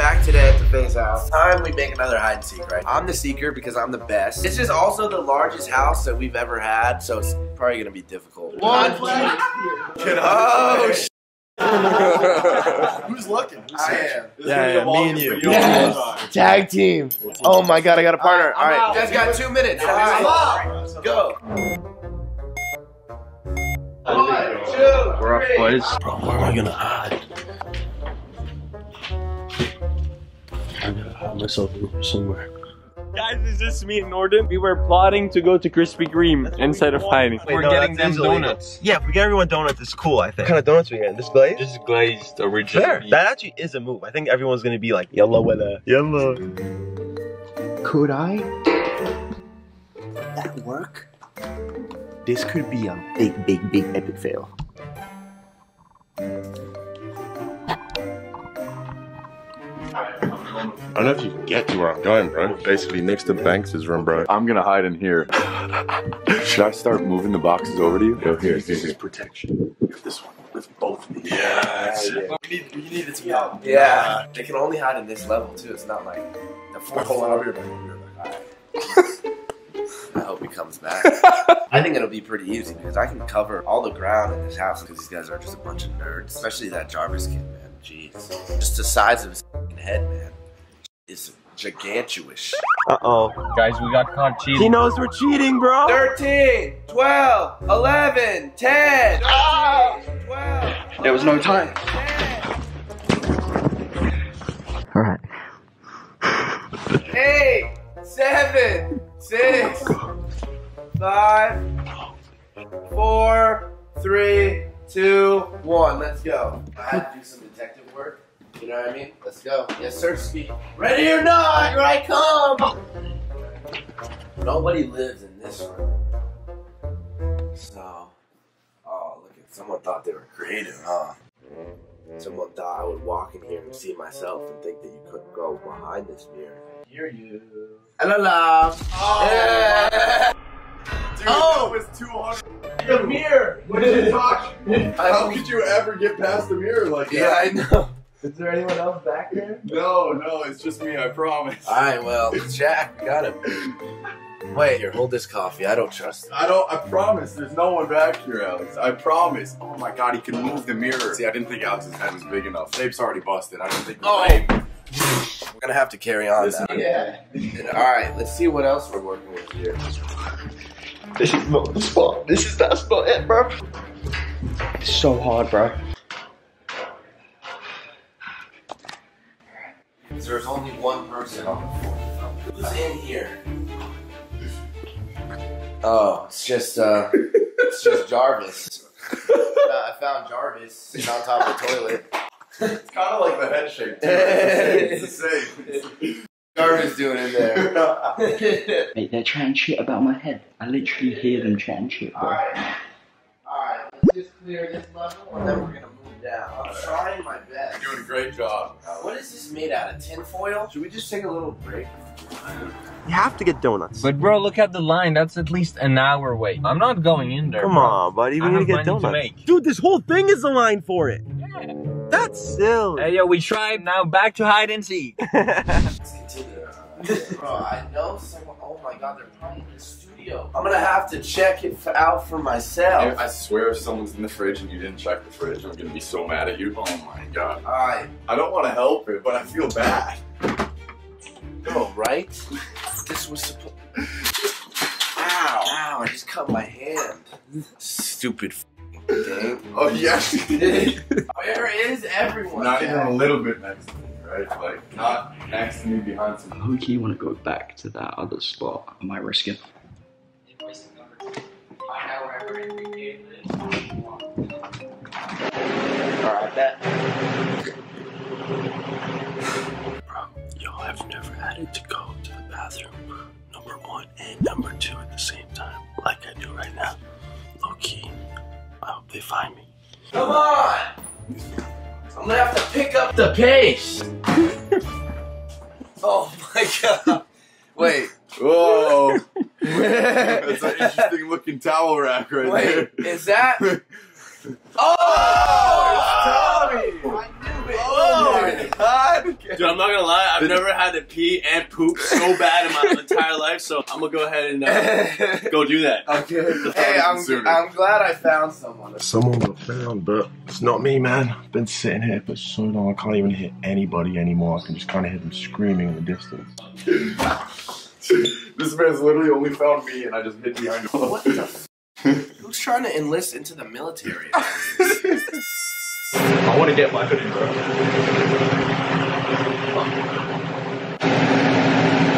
back today at the FaZe House. It's time we make another hide and seek, right? I'm the seeker because I'm the best. This is also the largest house that we've ever had, so it's probably gonna be difficult. One play. Oh shit. Who's looking? I am. Yeah, me and you. Yes. Tag team. Oh my god, I got a partner. All right, you guys got 2 minutes. All right, go. 1, 2, 3. We're up, boys. Bro, where am I gonna hide? I'm gonna hide myself somewhere. Guys, it's just me and Norton. We were plotting to go to Krispy Kreme instead of hiding. We're getting them donuts. Yeah, if we get everyone donuts, it's cool, I think. What kind of donuts we get? This glazed? This is glazed original. Fair. That actually is a move. I think everyone's gonna be like yellow with a yellow. Could I? That work? This could be a big, big, big epic fail. I don't know if you can get to where I'm going, bro. Basically, next to Banks' room, bro. I'm gonna hide in here. Should I start moving the boxes over to you? Go here. This is protection. This one with both of these. Yeah. We need it to be out. Yeah. They can only hide in this level, too. It's not like the fourth hole over here, but you're like, all right. I hope he comes back. I think it'll be pretty easy because I can cover all the ground in this house because these guys are just a bunch of nerds. Especially that Jarvis kid, man. Jeez. Just the size of his head, man, is gigantuous. Uh-oh. Guys, we got caught cheating. He knows we're cheating, bro. 13, 12, 11, 10, 12, 11, there was no time. 10. All right. 8, 7, 6, 5, 4, 3, 2, 1. Let's go. I had to do some detective work. You know what I mean? Let's go. Yes, search speed. Ready or not, here I come. Nobody lives in this room. So, oh, look at someone thought they were creative, huh? Someone thought I would walk in here and see myself and think that you couldn't go behind this mirror. I hear you. Hello. Oh. Yeah. Dude, oh, it was too hard. The mirror. What did you talk? How could you ever get past the mirror like that? Yeah, I know. Is there anyone else back there? No, it's just me, I promise. Alright, well, Jack, got him. Wait, here, hold this coffee. I don't trust him. I promise, there's no one back here, Alex. I promise. Oh my god, he can move the mirror. See, I didn't think Alex's head was big enough. Fabe's already busted. I didn't think we're gonna have to carry on this. Yeah. Alright, let's see what else we're working with here. This is not the spot. That's not it, bro. It's so hard, bro. There's only one person on the floor. Who's in here? Oh, it's just Jarvis. I found Jarvis sitting on top of the toilet. It's kind of like the head shape, too. It's the same. Jarvis doing in there. Wait, they're trying shit about my head. I literally hear them trying shit. Alright, let's just clear this level and then we're gonna move. Yeah, I'm trying my best. You're doing a great job. What is this made out of? Tin foil? Should we just take a little break? You have to get donuts. But bro, look at the line. That's at least an hour wait. I'm not going in there. Come on, buddy. We need to get donuts. Dude, this whole thing is a line for it. Yeah. That's silly. Hey, yo, we tried. Now back to hide and seek. Let's continue. Bro, I know someone. Oh my god, they're probably in the studio. I'm gonna have to check it out for myself. I swear, if someone's in the fridge and you didn't check the fridge, I'm gonna be so mad at you. Oh my god. I don't want to help it, but I feel bad. Oh, right? This was supposed. Ow! I just cut my hand. Stupid. Thing. Oh yes, you did. Where is everyone? Not even a little bit next to me. Right, like not next to me, behind some. How do you want to go back to that other spot? Am I risking? Alright, y'all have never had to go to the bathroom #1 and #2 at the same time, like I do right now. Low key, I hope they find me. Come on! I'm gonna have to pick up the pace. Oh my god. Wait. Whoa. That's an interesting looking towel rack right there. Wait, is that? Oh! It's Tommy! I knew it! Oh my god! Dude, I'm not gonna lie, I've never had to pee and poop so bad in my entire life, so I'm gonna go ahead and go do that. Okay. Hey, I'm glad I found someone. Someone was found, but it's not me, man. I've been sitting here for so long, I can't even hear anybody anymore. I can just kind of hear them screaming in the distance. This man's literally only found me, and I just hid behind him. What the f? Who's trying to enlist into the military? I want to get my hoodie, bro.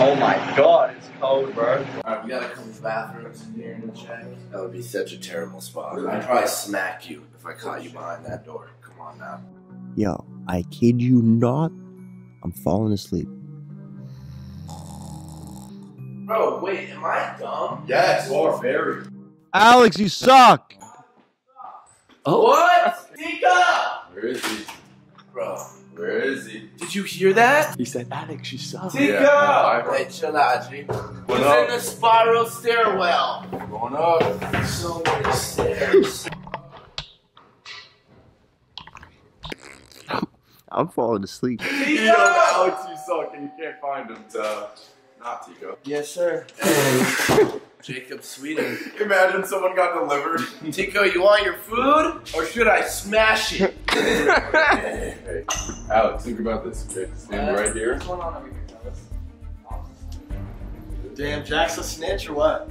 Oh my god, it's cold, bro. Alright, we gotta come to the bathrooms here and check. That would be such a terrible spot. I'd probably smack you if I caught you behind that door. Come on now. Yo, I kid you not, I'm falling asleep. Bro, wait, am I dumb? Yes, you are very. Alex, you suck! Oh. What? Tico! Where is he? Bro, where is he? Did you hear that? He said, Alex, you suck. Tico! Yeah, hey, chill out, G. He's in the spiral stairwell. Going up. So many stairs. I'm falling asleep. Tico! You know, Alex, you suck, and you can't find him, so not Tico. Yes, sir. Jacob, Sweden. Imagine someone got delivered. Tico, you want your food? Or should I smash it? Hey, Alex, think about this. Okay, stand right here. What's going on over here, Alex? Damn, Jack's a snitch or what?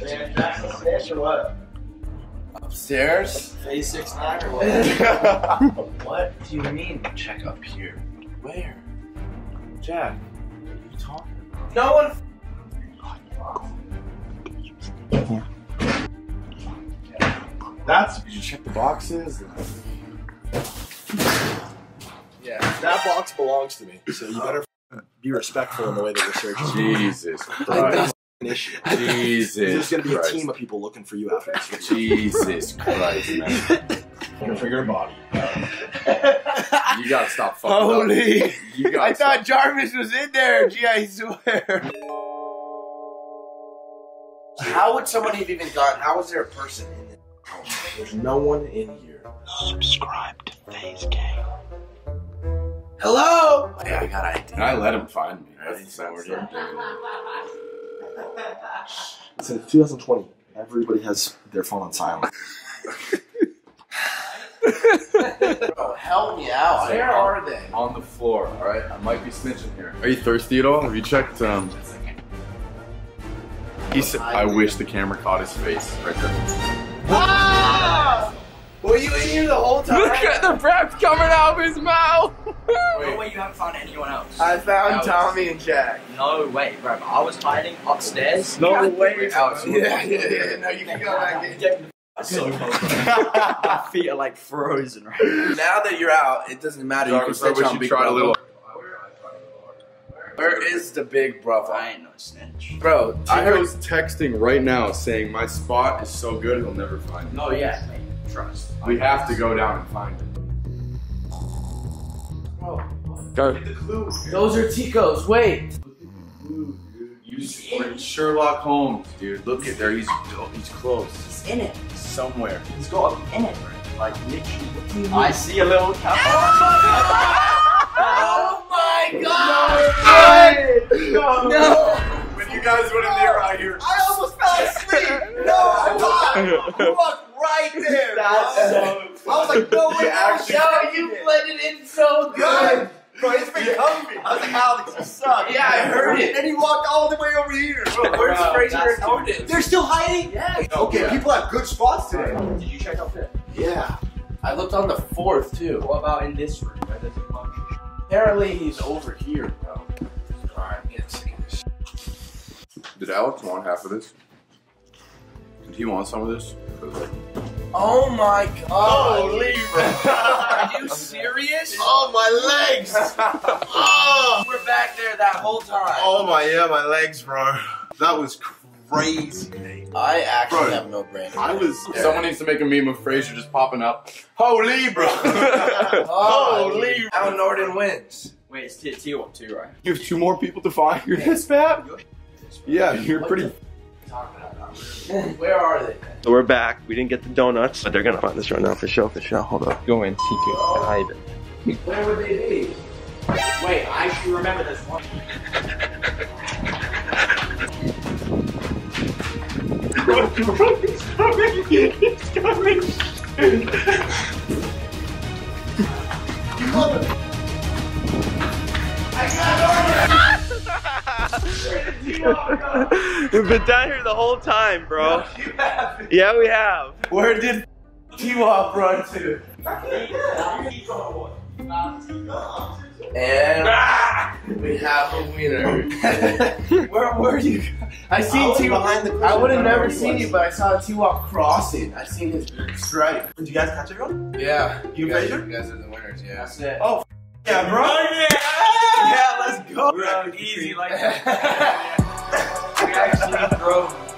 Damn, Jack's a snitch or what? Upstairs? Phase 69 or what? What do you mean? Check up here. Where? Jack, what are you talking about? No one. That's. Did you check the boxes? Yeah, that box belongs to me, so you better be respectful in the way that you're searching. Jesus Christ. Issue. Jesus. There's gonna be a team of people looking for you after this. Jesus Christ, man. Looking for your body. You gotta stop fucking Holy. Up. You gotta I thought Jarvis was in there, gee, I swear. How would someone have even gone? How is there a person in there? Oh, there's no one in here. Subscribe to FaZe Gang. Hello! Yeah, I got an idea. I let him find me. That's the we're doing. Since 2020, everybody has their phone on silent. Bro, help me out. Where are they? On the floor, alright? I might be snitching here. Are you thirsty at all? Have you checked, He said, I wish the camera caught his face right there. Ah! Were you in here the whole time? Look at the breath coming out of his mouth! No way you haven't found anyone else. I found Alex. Tommy and Jack. No way, bro. I was hiding upstairs. No way, Alex. Yeah. No, you can go back and get so cold. My feet are like frozen right now. Now that you're out, it doesn't matter. Jarvis, you can switch on Big Brother. Where is the Big Brother? I ain't no snitch. Bro, Tico's texting right now saying my spot is so good he'll never find it. Oh, yeah. Trust. We have to go down and find it. Go. Those are Tico's. Wait. He's Sherlock Holmes, dude. Look at there. He's close. He's in it. Somewhere. He's got to be in it. Like literally. I see a little. Oh my god! No! No! When you guys went in there out here, I almost fell asleep. No, I walked right there. I was like, no way! How you blended in so good. Bro, it's been comfy. I was like, Alex, you suck. Yeah, I heard it. And he walked all the way over here. Bro, where's Fraser and Norton? They're still hiding? Yeah. Okay, people have good spots today. Did you check out there? Yeah. I looked on the fourth, too. What about in this room? That doesn't function. Apparently, he's over here, bro. Alright, I'm getting sick of this. Did Alex want half of this? Did he want some of this? Oh my god! Holy bro! Are you serious? Oh my legs! Oh, we're back there that whole time. Oh my my legs, bro. That was crazy. I actually have no brain. I was. Yeah. Someone needs to make a meme of Fraser just popping up. Holy bro! Holy! How Norton wins? Wait, it's T-Wop too, right? You have two more people to find. You're this bad. Yeah, you're pretty. Where are they? So we're back. We didn't get the donuts, but they're gonna find this right now for show. Hold up. Go in, Tico and Ivan. Where would they be? Wait, I should remember this one. It's coming! It's coming! I got over it! We've been down here the whole time, bro. No, you haven't. Yeah, we have. Where did T-Wop run to? And we have a winner. Where were you? I seen T-Wop. I would have never seen you, but I saw T-Wop crossing. I seen his stripe. Did you guys catch it, bro? Yeah. You guys are the winners, yeah. That's it. Oh, yeah, bro. Yeah, let's go. Bro, easy like that. We actually drove.